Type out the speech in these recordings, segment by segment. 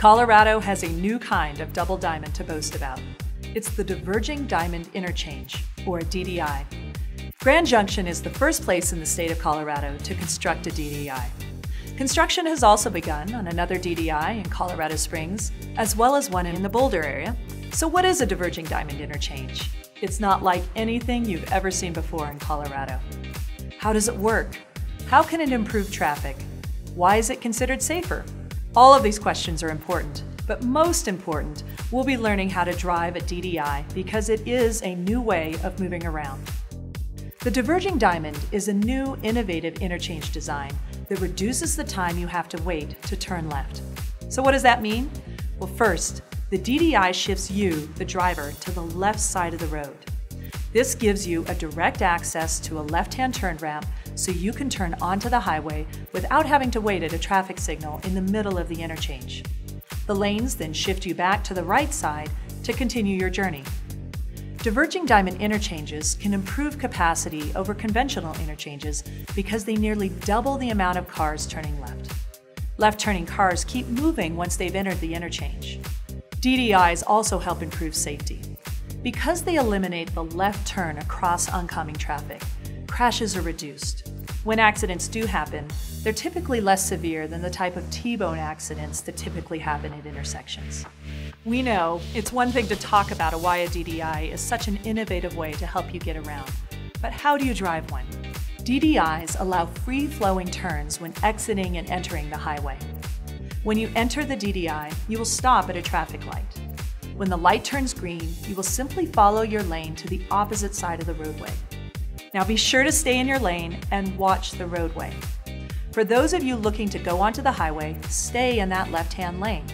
Colorado has a new kind of double diamond to boast about. It's the Diverging Diamond Interchange, or DDI. Grand Junction is the first place in the state of Colorado to construct a DDI. Construction has also begun on another DDI in Colorado Springs, as well as one in the Boulder area. So what is a Diverging Diamond Interchange? It's not like anything you've ever seen before in Colorado. How does it work? How can it improve traffic? Why is it considered safer? All of these questions are important, but most important, we'll be learning how to drive a DDI because it is a new way of moving around. The Diverging Diamond is a new, innovative interchange design that reduces the time you have to wait to turn left. So what does that mean? Well, first, the DDI shifts you, the driver, to the left side of the road. This gives you a direct access to a left-hand turn ramp so you can turn onto the highway without having to wait at a traffic signal in the middle of the interchange. The lanes then shift you back to the right side to continue your journey. Diverging diamond interchanges can improve capacity over conventional interchanges because they nearly double the amount of cars turning left. Left-turning cars keep moving once they've entered the interchange. DDIs also help improve safety. Because they eliminate the left turn across oncoming traffic, crashes are reduced. When accidents do happen, they're typically less severe than the type of T-bone accidents that typically happen at intersections. We know it's one thing to talk about why a DDI is such an innovative way to help you get around, but how do you drive one? DDIs allow free-flowing turns when exiting and entering the highway. When you enter the DDI, you will stop at a traffic light. When the light turns green, you will simply follow your lane to the opposite side of the roadway. Now be sure to stay in your lane and watch the roadway. For those of you looking to go onto the highway, stay in that left-hand lane.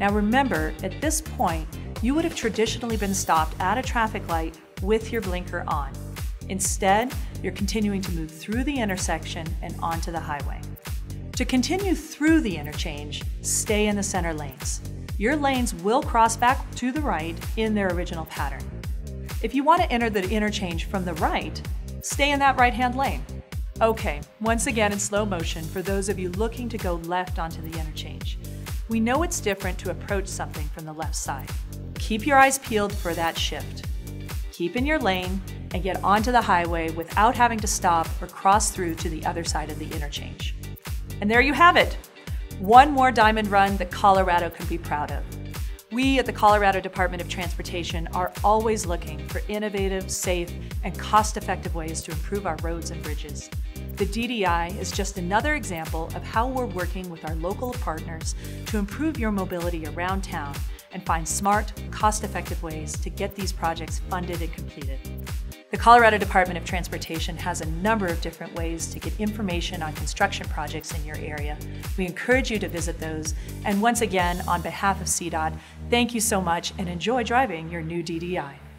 Now remember, at this point, you would have traditionally been stopped at a traffic light with your blinker on. Instead, you're continuing to move through the intersection and onto the highway. To continue through the interchange, stay in the center lanes. Your lanes will cross back to the right in their original pattern. If you want to enter the interchange from the right, stay in that right-hand lane. Okay, once again in slow motion for those of you looking to go left onto the interchange. We know it's different to approach something from the left side. Keep your eyes peeled for that shift. Keep in your lane and get onto the highway without having to stop or cross through to the other side of the interchange. And there you have it. One more diamond run that Colorado can be proud of. We at the Colorado Department of Transportation are always looking for innovative, safe, and cost-effective ways to improve our roads and bridges. The DDI is just another example of how we're working with our local partners to improve your mobility around town and find smart, cost-effective ways to get these projects funded and completed. The Colorado Department of Transportation has a number of different ways to get information on construction projects in your area. We encourage you to visit those. And once again, on behalf of CDOT, thank you so much and enjoy driving your new DDI.